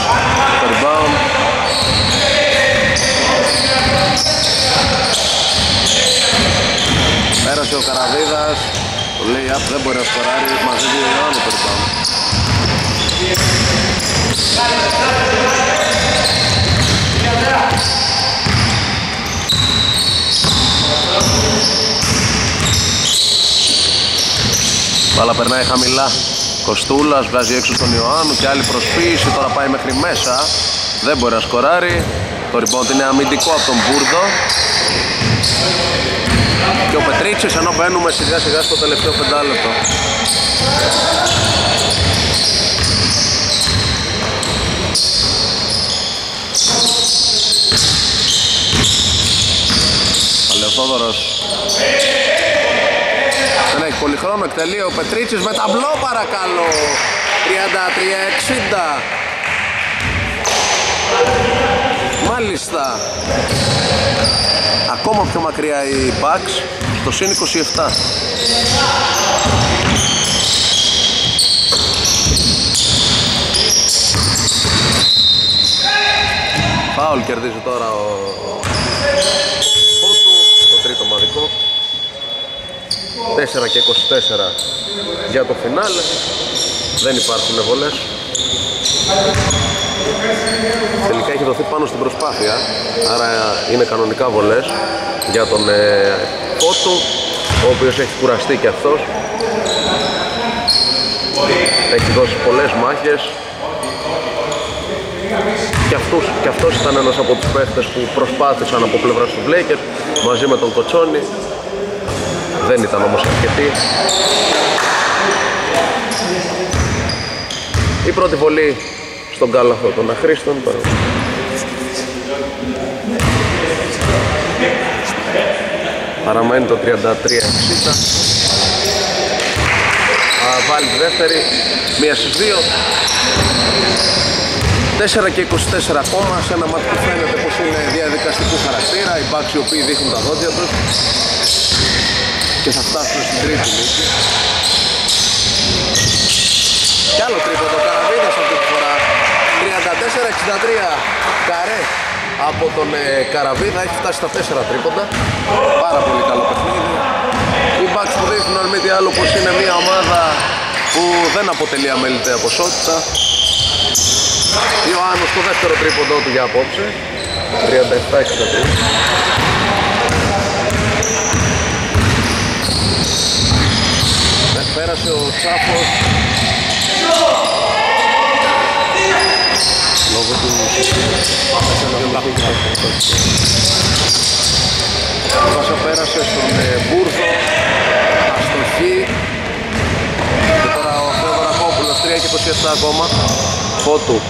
το rebound. Πέρασε ο Καραβίδας, το lay-up δεν μπορεί να σκοράρει, μαζί του Ιωάννου το rebound. Μπάλα περνάει χαμηλά, Κοστούλας βγάζει έξω στον Ιωάννου και άλλη προσποίηση, τώρα πάει μέχρι μέσα, δεν μπορεί να σκοράρει. Το rebound είναι αμυντικό από τον Μπούρδο. Και ο Πετρίτσης, ενώ μπαίνουμε σιγά σιγά στο τελευταίο πεντάλεπτο. Παλαιοθόδωρος Δεν έχει πολύ χρόνο, εκτελεί ο Πετρίτσης με ταμπλό παρακαλώ. τριάντα τρία εξήντα. Μάλιστα. Ακόμα πιο μακριά η Μπακς, το συν είκοσι επτά. Φάουλ κερδίζει τώρα ο Φώτου, το τρίτο μαδικό. τέσσερα και είκοσι τέσσερα για το φινάλε. Δεν υπάρχουν βολές. Τελικά έχει δοθεί πάνω στην προσπάθεια, άρα είναι κανονικά βολές για τον ε, Φώτου, ο οποίος έχει κουραστεί και αυτός. Έχει δώσει πολλές μάχες. Και αυτός, και αυτός ήταν ένας από τους παίχτες που προσπάθησαν από πλευράς του Φλέικερς μαζί με τον Κοτσόνη. Δεν ήταν όμως αρκετοί. Η πρώτη βολή στον κάλαθο των αχρήστων. Παραμένει το τριάντα τρία εξήντα. Βάλει τη δεύτερη, μία στις δύο. τέσσερα και είκοσι τέσσερα ακόμα, σε ένα μάτι που φαίνεται πως είναι διαδικαστικού χαρακτήρα. Οι Μπακς οι οποίοι δείχνουν τα δόντια τους και θα φτάσουν στην τρίτη νίκη. Κι άλλο τρίποντο Καραβίδας αυτή τη φορά. τριάντα τέσσερα εξήντα τρία καρέ από τον ε, Καραβίδα, έχει φτάσει στα τέσσερα τρίποντα. Πάρα πολύ καλό παιχνίδι. Οι Μπακς που δείχνουν αν μη τι άλλο πως είναι μια ομάδα που δεν αποτελεί αμεληταία ποσότητα. Ιωάννου στο δεύτερο τρίποντο του για απόψε, τριάντα επτά εξήντα τρία. Πέρασε ο Τσάφος λόγω του Πάσα πέρασε στον Μπούρδο, αστοχή. Και τώρα ο Θεοδωρακόπουλος, τρία και είκοσι επτά ακόμα. Φώτου.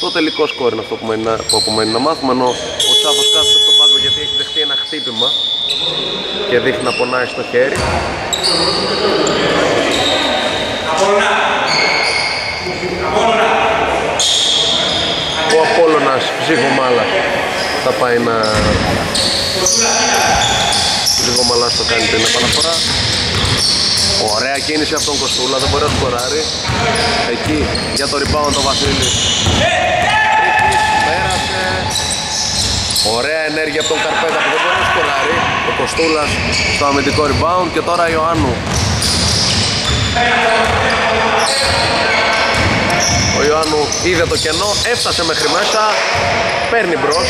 Το τελικό σκορ είναι αυτό που, μένει, που απομένει να μάθουμε, ενώ ο Τσάφος κάθεται στον πάγκο γιατί έχει δεχτεί ένα χτύπημα και δείχνει να πονάει στο χέρι. Ο Απόλλωνας Ζιγομάλας θα πάει να... Ζιγομάλας το κάνει την επαναφορά. Ωραία κίνηση από τον Κοστούλα, δεν μπορεί να σκοράρει. Εκεί για το rebound το Βασίλη. Πέρασε. Ωραία ενέργεια από τον Καρπέτα που δεν μπορεί να σκοράρει. Ο Κοστούλας στο αμυντικό rebound και τώρα Ιωάννου. Ο Ιωάννου είδε το κενό, έφτασε μέχρι μέσα, παίρνει μπρος.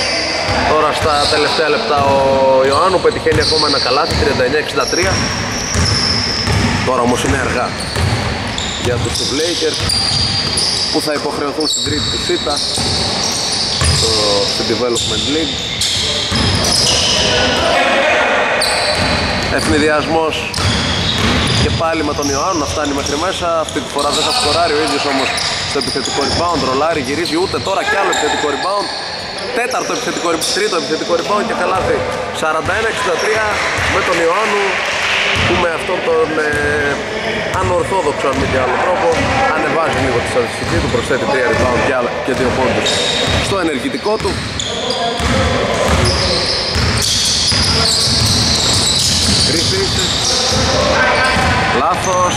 Τώρα στα τελευταία λεπτά ο Ιωάννου πετυχαίνει ακόμα ένα καλάθι, τριάντα εννέα εξήντα τρία. Τώρα όμως είναι αργά για τους Φλέικερς που θα υποχρεωθούν στην τρίτη του ΣΥΤΑ στο Development League. Ευνηδιασμός και πάλι με τον Ιωάννου να φτάνει μέχρι μέσα. Αυτή τη φορά δεν θα σκοράρει ο ίδιος όμως στο επιθετικό rebound. Ρολάρι γυρίζει, ούτε τώρα κι άλλο επιθετικό rebound. Τέταρτο επιθετικό rebound, τρίτο επιθετικό rebound και καλάθι. σαράντα ένα εξήντα τρία με τον Ιωάννου, που με αυτόν τον ε, ανορθόδοξο αν μη και άλλο τρόπο ανεβάζει λίγο τη στατιστική του, προσθέτει τρία rebound και, και δύο πόντους στο ενεργητικό του. Ρίχνει, λάθος,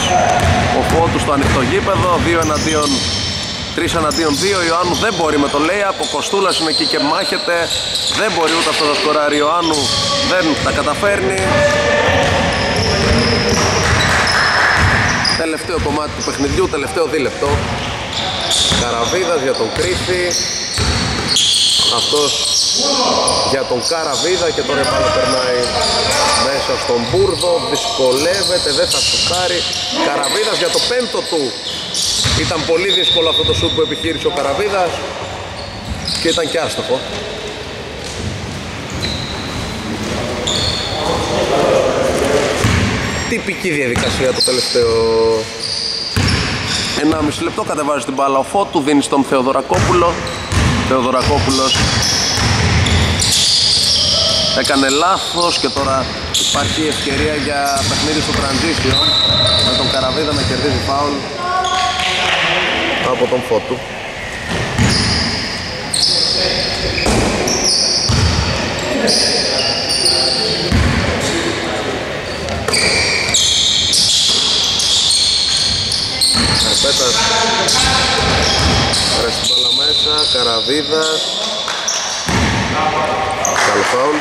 ο Φώτου στο ανοιχτό γήπεδο, δύο εναντίον τρία εναντίον δύο. Ιωάννου δεν μπορεί με το layup, ο Κοστούλας είναι εκεί και μάχεται, δεν μπορεί ούτε αυτό το σκοράρι Ιωάννου, δεν τα καταφέρνει. Τελευταίο κομμάτι του παιχνιδιού, τελευταίο δίλεπτο. Καραβίδας για τον Κρήτη, αυτός για τον Καραβίδα και τώρα επάνω περνάει μέσα στον Μπούρδο, δυσκολεύεται, δεν θα σουτάρει. Καραβίδας για το πέμπτο του. Ήταν πολύ δύσκολο αυτό το σουτ που επιχείρησε ο Καραβίδας και ήταν και άστοχο. Τυπική διαδικασία το τελευταίο ενάμιση λεπτό. Κατεβάζει την μπάλα ο Φώτου, δίνει στον Θεοδωρακόπουλο. Θεοδωρακόπουλος έκανε λάθος και τώρα υπάρχει ευκαιρία για παιχνίδι στο transition με τον Καραβίδα να κερδίζει φάουλ από τον Φώτου. Καρπέτας αρέσει την μπάλα μέσα, Καραβίδας καλό φάουλ.